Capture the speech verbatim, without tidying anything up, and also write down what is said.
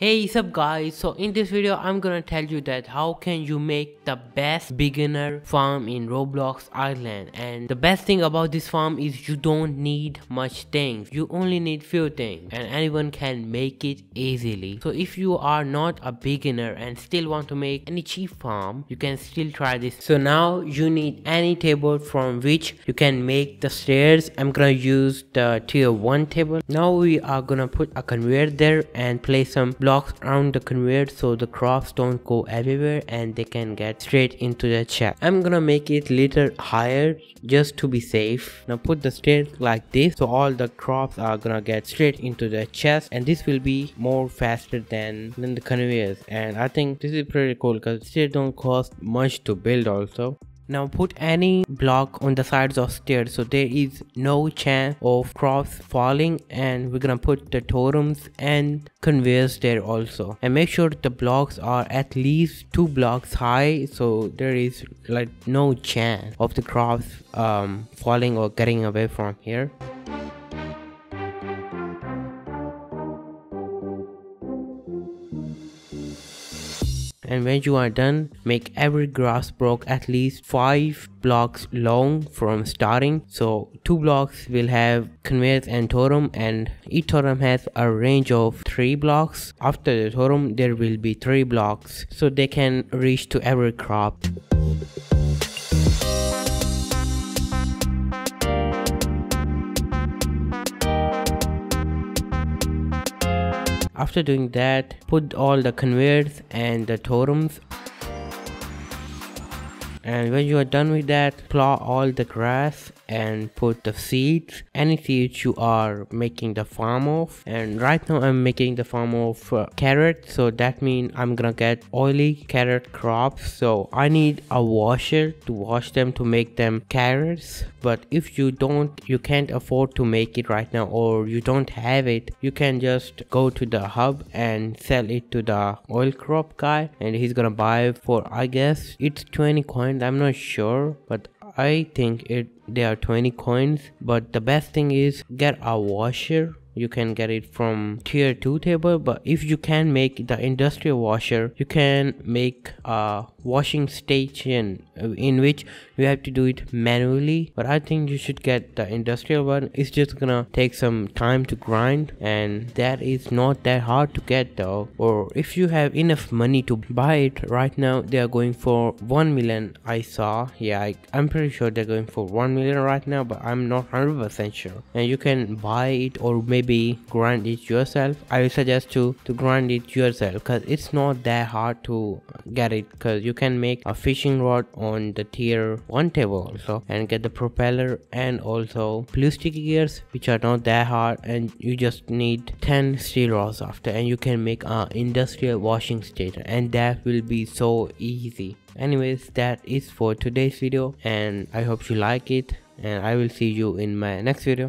Hey, sup guys, so in this video I'm gonna tell you that how can you make the best beginner farm in Roblox Island. And the best thing about this farm is you don't need much things, you only need few things and anyone can make it easily. So if you are not a beginner and still want to make any cheap farm, you can still try this. So now you need any table from which you can make the stairs. I'm gonna use the tier one table. Now we are gonna put a conveyor there and place some blocks blocks around the conveyor so the crops don't go everywhere and they can get straight into the chest. I'm gonna make it little higher just to be safe. Now put the stairs like this so all the crops are gonna get straight into the chest, and this will be more faster than, than the conveyors. And I think this is pretty cool because stairs don't cost much to build also. Now put any block on the sides of stairs so there is no chance of crops falling, and we're gonna put the totems and conveyors there also. And make sure the blocks are at least two blocks high so there is like no chance of the crops um, falling or getting away from here. And when you are done, make every grass block at least five blocks long from starting. So two blocks will have conveyors and totem, and each totem has a range of three blocks. After the totem, there will be three blocks so they can reach to every crop. After doing that, put all the conveyors and the totems. And when you are done with that, plow all the grass and put the seeds, any seeds you are making the farm of. And right now I'm making the farm of uh, carrot, so that means I'm gonna get oily carrot crops, so I need a washer to wash them to make them carrots. But if you don't, you can't afford to make it right now, or you don't have it, you can just go to the hub and sell it to the oil crop guy, and he's gonna buy for, I guess it's twenty coins, I'm not sure, but I think it they are twenty coins. But the best thing is get a washer. You can get it from tier two table, but if you can make the industrial washer, you can make a washing station in which you have to do it manually, but I think you should get the industrial one. It's just gonna take some time to grind, and that is not that hard to get though. Or if you have enough money to buy it, right now they are going for one million, I saw. Yeah, I, I'm pretty sure they're going for one million right now, but I'm not one hundred percent sure. And you can buy it or maybe Maybe grind it yourself. I will suggest you to grind it yourself because it's not that hard to get it, because you can make a fishing rod on the tier one table also and get the propeller and also blue sticky gears, which are not that hard, and you just need ten steel rods after, and you can make an industrial washing station, and that will be so easy. Anyways, that is for today's video, and I hope you like it, and I will see you in my next video.